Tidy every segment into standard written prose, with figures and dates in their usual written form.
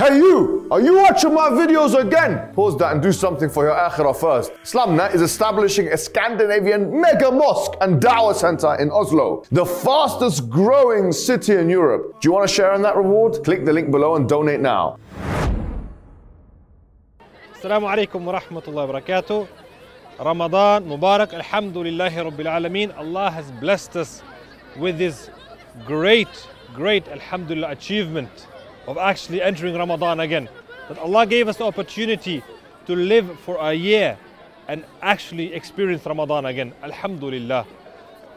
Hey you, are you watching my videos again? Pause that and do something for your akhirah first. Islam Net is establishing a Scandinavian mega mosque and da'wah center in Oslo, the fastest growing city in Europe. Do you want to share in that reward? Click the link below and donate now. Assalamu alaykum wa rahmatullahi wa barakatuh. Ramadan, Mubarak, Alhamdulillahi Rabbil Alameen. Allah has blessed us with this great Alhamdulillah achievement of actually entering Ramadan again. That Allah gave us the opportunity to live for a year and actually experience Ramadan again. Alhamdulillah.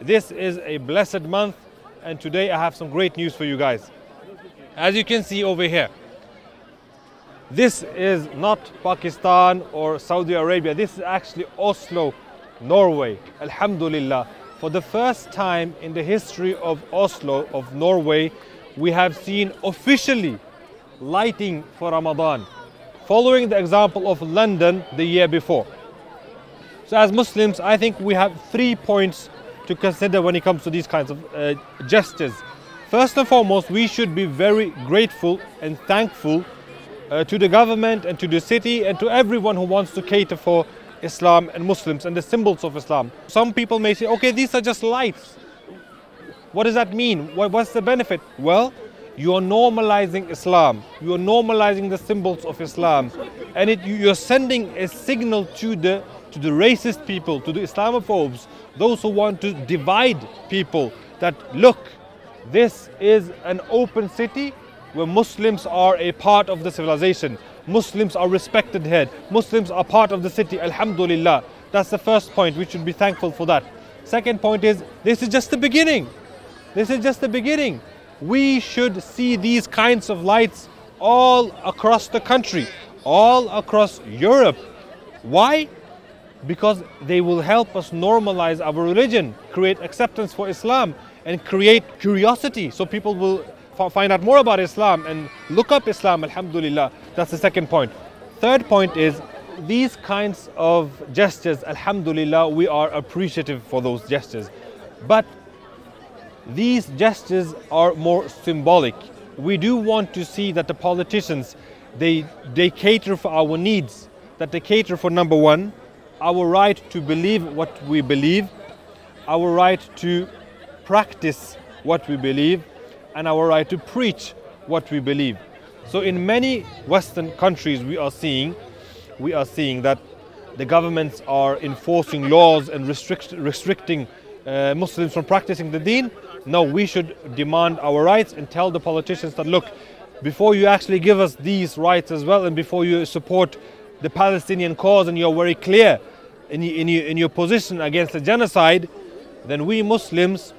This is a blessed month, and today I have some great news for you guys. As you can see over here, this is not Pakistan or Saudi Arabia. This is actually Oslo, Norway. Alhamdulillah. For the first time in the history of Oslo, of Norway, we have seen officially lighting for Ramadan, following the example of London the year before. So as Muslims, I think we have 3 points to consider when it comes to these kinds of gestures. First and foremost, we should be very grateful and thankful to the government and to the city and to everyone who wants to cater for Islam and Muslims and the symbols of Islam. Some people may say, okay, these are just lights. What does that mean? What's the benefit? Well, you are normalizing Islam. You are normalizing the symbols of Islam. And you're sending a signal to the racist people, to the Islamophobes, those who want to divide people, that look, this is an open city where Muslims are a part of the civilization. Muslims are respected here. Muslims are part of the city. Alhamdulillah. That's the first point. We should be thankful for that. Second point is, this is just the beginning. This is just the beginning. We should see these kinds of lights all across the country, all across Europe. Why? Because they will help us normalize our religion, create acceptance for Islam, and create curiosity so people will find out more about Islam and look up Islam, alhamdulillah. That's the second point. Third point is, these kinds of gestures, alhamdulillah, we are appreciative for those gestures. But these gestures are more symbolic. We do want to see that the politicians, they cater for our needs, that they cater for, number one, our right to believe what we believe, our right to practice what we believe, and our right to preach what we believe. So in many Western countries we are seeing that the governments are enforcing laws and restricting Muslims from practicing the deen. No, we should demand our rights and tell the politicians that, look, before you actually give us these rights as well, and before you support the Palestinian cause and you're very clear in your position against the genocide, then we Muslims,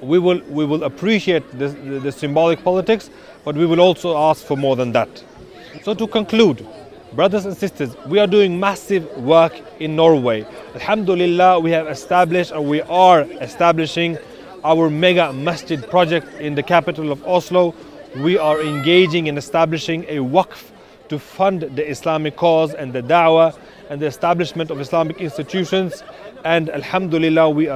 we will appreciate the symbolic politics, but we will also ask for more than that. So to conclude, brothers and sisters, we are doing massive work in Norway. Alhamdulillah, we have established, or we are establishing, our mega masjid project in the capital of Oslo. We are engaging in establishing a waqf to fund the Islamic cause and the da'wah and the establishment of Islamic institutions. And alhamdulillah, we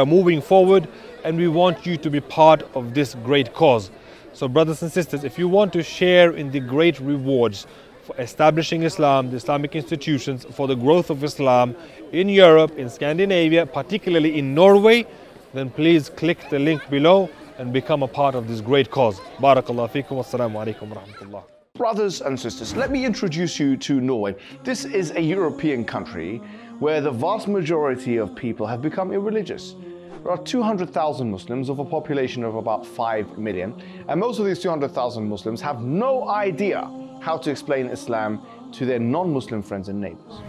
are moving forward, and we want you to be part of this great cause. So brothers and sisters, if you want to share in the great rewards for establishing Islam, the Islamic institutions, for the growth of Islam in Europe, in Scandinavia, particularly in Norway, then please click the link below and become a part of this great cause. Barakallahu feekum. Assalamu alaykum wa rahmatullah. Brothers and sisters, let me introduce you to Norway. This is a European country where the vast majority of people have become irreligious. There are 200,000 Muslims of a population of about 5 million, and most of these 200,000 Muslims have no idea how to explain Islam to their non-Muslim friends and neighbors.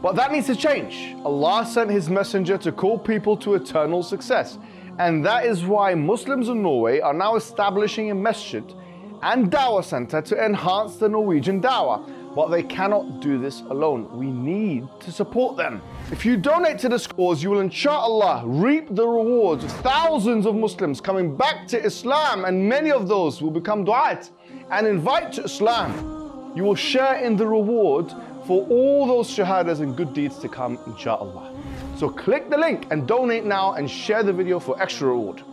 But that needs to change. Allah sent His messenger to call people to eternal success. And that is why Muslims in Norway are now establishing a masjid and dawah center to enhance the Norwegian dawah. But they cannot do this alone. We need to support them. If you donate to this cause, you will inshallah reap the rewards of thousands of Muslims coming back to Islam, and many of those will become du'at and invite to Islam. You will share in the reward for all those shahadas and good deeds to come, inshallah. So click the link and donate now, and share the video for extra reward.